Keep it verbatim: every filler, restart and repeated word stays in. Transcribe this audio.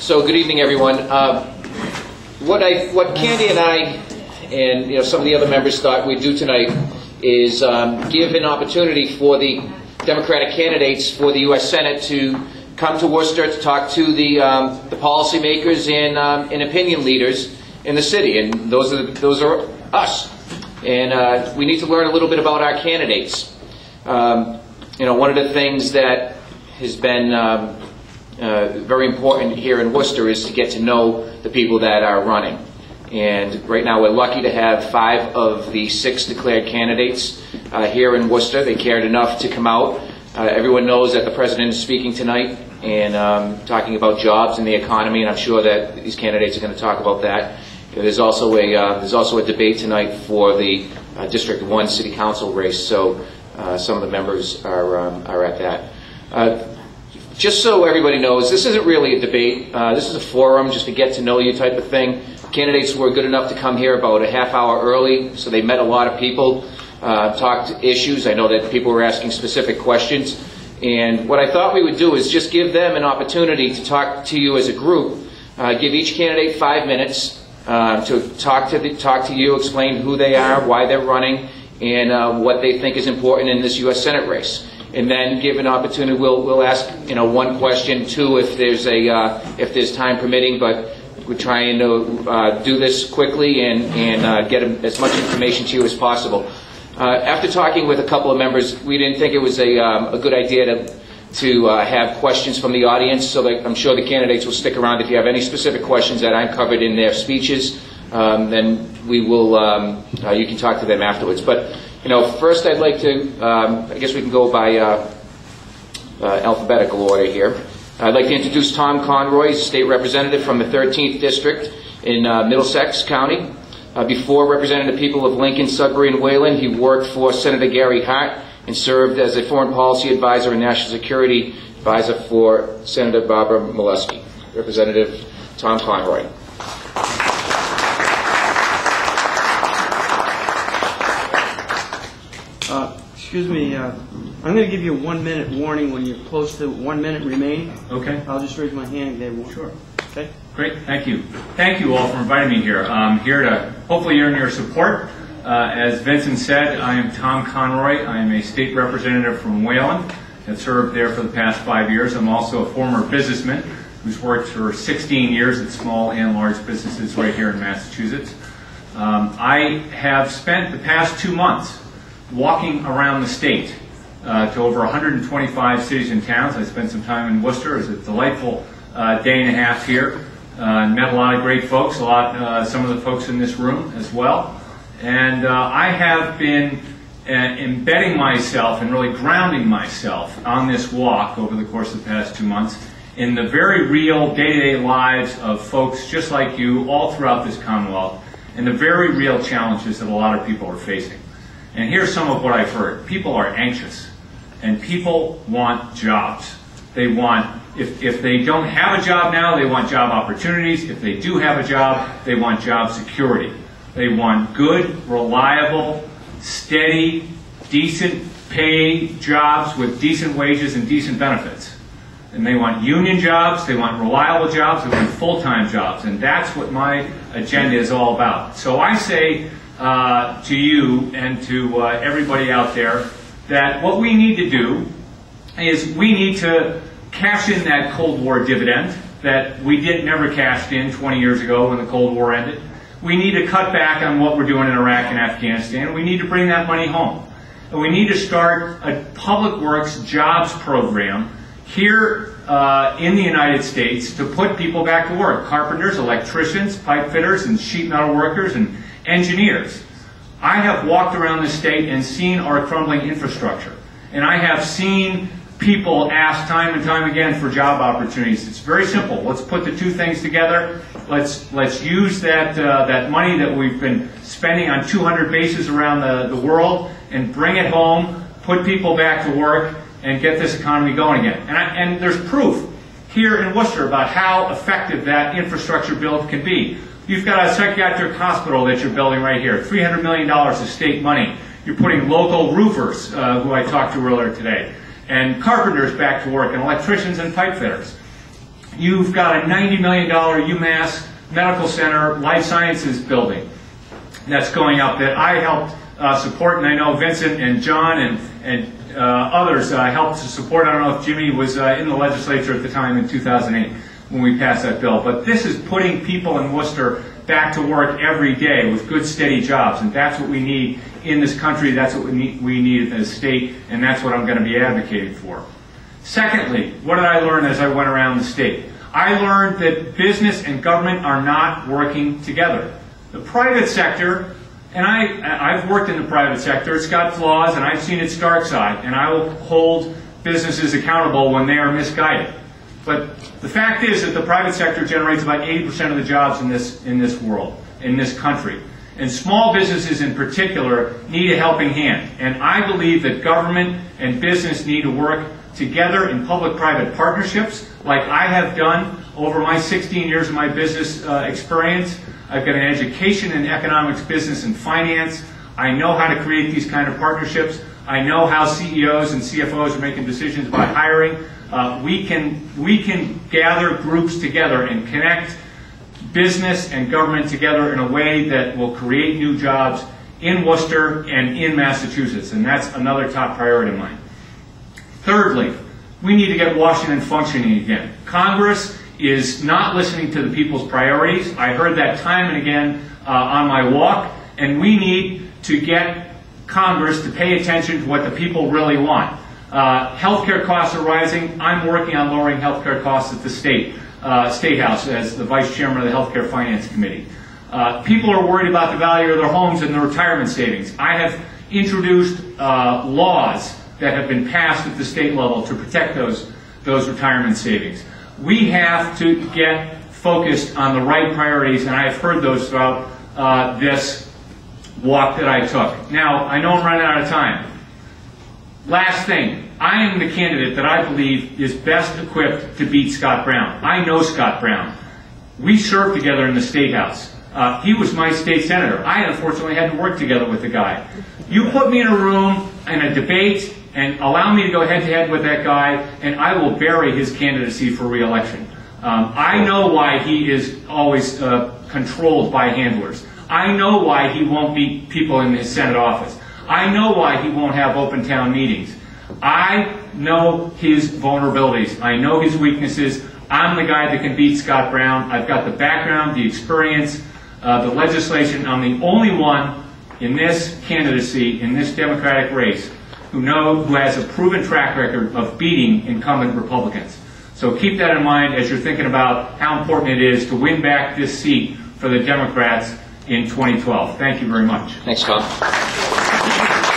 So good evening, everyone. Uh, what I, what Candy and I, and you know some of the other members thought we'd do tonight is um, give an opportunity for the Democratic candidates for the U S Senate to come to Worcester to talk to the um, the policymakers and um, and opinion leaders in the city, and those are the, those are us. And uh, we need to learn a little bit about our candidates. Um, you know, one of the things that has been um, uh, very important here in Worcester is to get to know the people that are running. And right now we're lucky to have five of the six declared candidates uh, here in Worcester. They cared enough to come out. Uh, everyone knows that the president is speaking tonight and um, talking about jobs and the economy, and I'm sure that these candidates are going to talk about that. There's also a uh, there's also a debate tonight for the uh, District One City Council race, so uh, some of the members are um, are at that. Uh, just so everybody knows, this isn't really a debate. Uh, this is a forum, just to get to know you type of thing. Candidates were good enough to come here about a half hour early, so they met a lot of people, uh, talked issues. I know that people were asking specific questions, and what I thought we would do is just give them an opportunity to talk to you as a group. Uh, give each candidate five minutes. Uh, to talk to the, talk to you, explain who they are, why they're running, and uh, what they think is important in this U S Senate race, and then give an opportunity. We'll we'll ask you know one question, two if there's a uh, if there's time permitting, but we're trying to uh, do this quickly and and uh, get as much information to you as possible. Uh, after talking with a couple of members, we didn't think it was a um, a good idea to to uh, have questions from the audience, so that I'm sure the candidates will stick around. If you have any specific questions that aren't covered in their speeches, um, then we will. Um, uh, you can talk to them afterwards. But you know, first I'd like to. Um, I guess we can go by uh, uh, alphabetical order here. I'd like to introduce Tom Conroy. He's a state representative from the thirteenth district in uh, Middlesex County. Uh, before representing the people of Lincoln, Sudbury, and Wayland, he worked for Senator Gary Hart and served as a foreign policy advisor and national security advisor for Senator Barbara Mikulski. Representative Tom Conroy. Uh, excuse me, uh, I'm going to give you a one minute warning when you're close to one minute remaining. Okay. I'll just raise my hand and they won't. Sure. Okay. Great, thank you. Thank you all for inviting me here. I'm here to hopefully earn your support. Uh, as Vincent said, I am Tom Conroy. I am a state representative from Wayland and served there for the past five years. I'm also a former businessman who's worked for sixteen years at small and large businesses right here in Massachusetts. Um, I have spent the past two months walking around the state uh, to over one hundred twenty-five cities and towns. I spent some time in Worcester. It was a delightful uh, day and a half here. Uh, met a lot of great folks, a lot, uh, some of the folks in this room as well. And uh, I have been uh, embedding myself and really grounding myself on this walk over the course of the past two months in the very real day-to-day lives of folks just like you all throughout this Commonwealth and the very real challenges that a lot of people are facing. And here's some of what I've heard. People are anxious and people want jobs. They want, if, if they don't have a job now, they want job opportunities. If they do have a job, they want job security. They want good, reliable, steady, decent pay jobs with decent wages and decent benefits. And they want union jobs, they want reliable jobs, they want full-time jobs. And that's what my agenda is all about. So I say uh, to you and to uh, everybody out there that what we need to do is we need to cash in that Cold War dividend that we did never cashed in twenty years ago when the Cold War ended. We need to cut back on what we're doing in Iraq and Afghanistan. We need to bring that money home. And we need to start a public works jobs program here uh, in the United States to put people back to work. Carpenters, electricians, pipe fitters, and sheet metal workers, and engineers. I have walked around the state and seen our crumbling infrastructure. And I have seen people ask time and time again for job opportunities. It's very simple. Let's put the two things together. Let's let's use that uh, that money that we've been spending on two hundred bases around the, the world and bring it home, put people back to work, and get this economy going again. And, I, and there's proof here in Worcester about how effective that infrastructure build can be. You've got a psychiatric hospital that you're building right here, three hundred million dollars of state money. You're putting local roofers, uh, who I talked to earlier today, and carpenters back to work, and electricians and pipe fitters. you've got a ninety million dollar UMass Medical Center Life Sciences building that's going up that I helped uh, support, and I know Vincent and John and, and uh, others uh, helped to support. I don't know if Jimmy was uh, in the legislature at the time in two thousand eight when we passed that bill, but this is putting people in Worcester back to work every day with good, steady jobs, and that's what we need in this country, that's what we need, we need in this state, and that's what I'm going to be advocating for. Secondly, what did I learn as I went around the state? I learned that business and government are not working together. The private sector, and I, I've worked in the private sector, it's got flaws and I've seen its dark side, and I will hold businesses accountable when they are misguided. But the fact is that the private sector generates about eighty percent of the jobs in this, in this world, in this country. And small businesses in particular need a helping hand. And I believe that government and business need to work together in public-private partnerships, like I have done over my sixteen years of my business uh, experience. I've got an education in economics, business, and finance. I know how to create these kind of partnerships. I know how C E Os and C F Os are making decisions about hiring. Uh, we can we can gather groups together and connect business and government together in a way that will create new jobs in Worcester and in Massachusetts, and that's another top priority of mine. Thirdly, we need to get Washington functioning again. Congress is not listening to the people's priorities. I heard that time and again uh, on my walk, and we need to get Congress to pay attention to what the people really want. Uh, healthcare costs are rising. I'm working on lowering healthcare costs at the state uh, State House as the Vice Chairman of the Healthcare Finance Committee. Uh, people are worried about the value of their homes and their retirement savings. I have introduced uh, laws that have been passed at the state level to protect those, those retirement savings. We have to get focused on the right priorities, and I've heard those throughout uh, this walk that I took. Now, I know I'm running out of time. Last thing, I am the candidate that I believe is best equipped to beat Scott Brown. I know Scott Brown. We served together in the State House. Uh, he was my state senator. I unfortunately had to work together with the guy. You put me in a room and a debate and allow me to go head to head with that guy, and I will bury his candidacy for re-election. Um, I know why he is always uh, controlled by handlers. I know why he won't meet people in his Senate office. I know why he won't have open town meetings. I know his vulnerabilities. I know his weaknesses. I'm the guy that can beat Scott Brown. I've got the background, the experience, uh, the legislation. I'm the only one in this candidacy, in this Democratic race, who know, who has a proven track record of beating incumbent Republicans. So keep that in mind as you're thinking about how important it is to win back this seat for the Democrats in twenty twelve. Thank you very much. Thanks, Tom.